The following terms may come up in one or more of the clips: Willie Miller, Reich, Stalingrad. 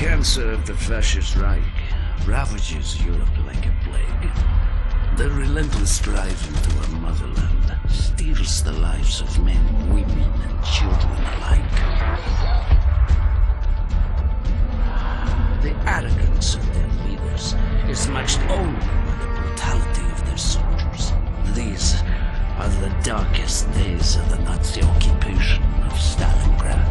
cancer of the Fascist Reich ravages Europe like a plague. Their relentless drive into our motherland steals the lives of men, women, and children alike. The arrogance of their leaders is matched only by the brutality of their soldiers. These are the darkest days of the Nazi occupation of Stalingrad.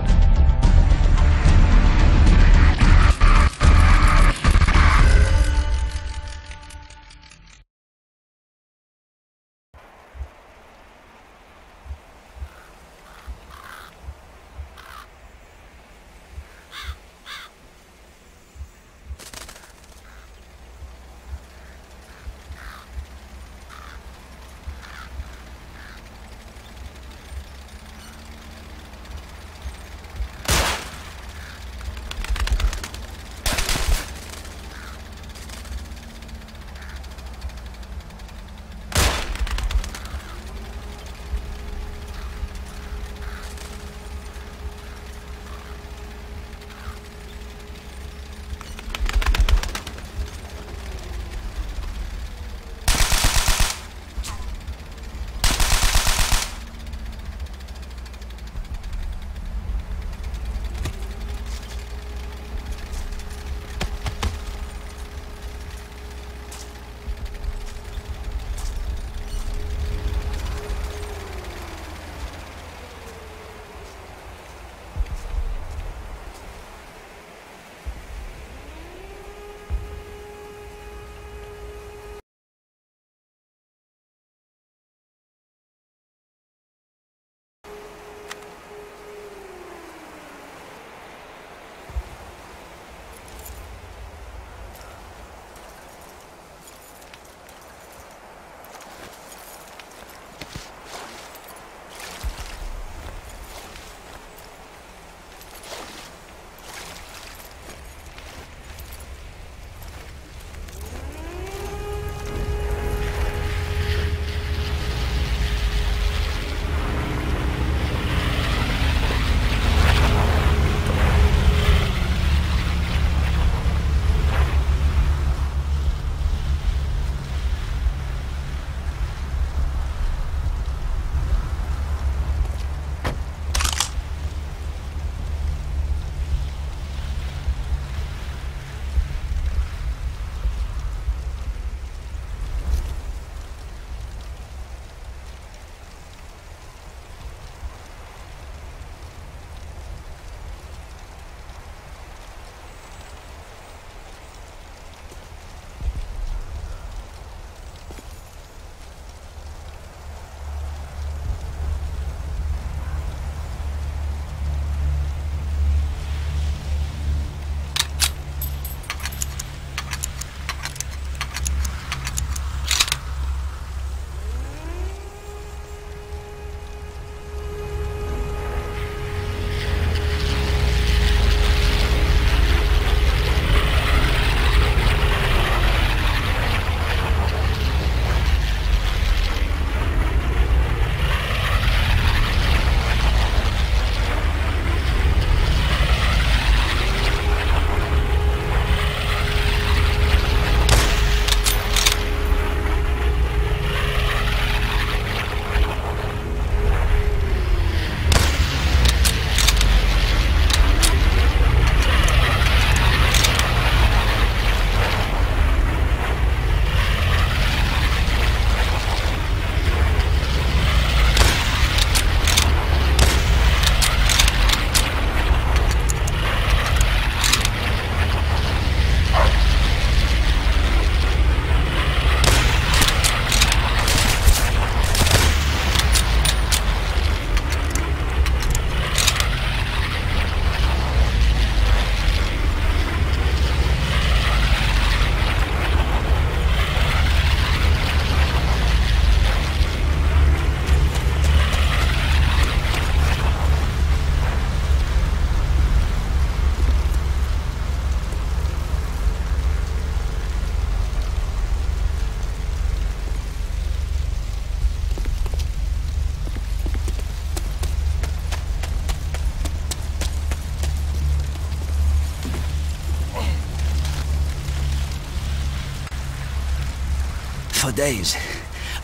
For days,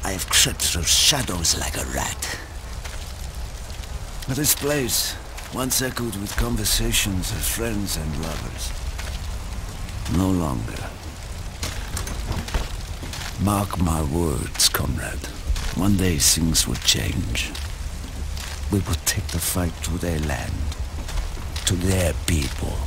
I have crept through shadows like a rat. This place once echoed with conversations of friends and lovers. No longer. Mark my words, comrade. One day things will change. We will take the fight to their land, to their people.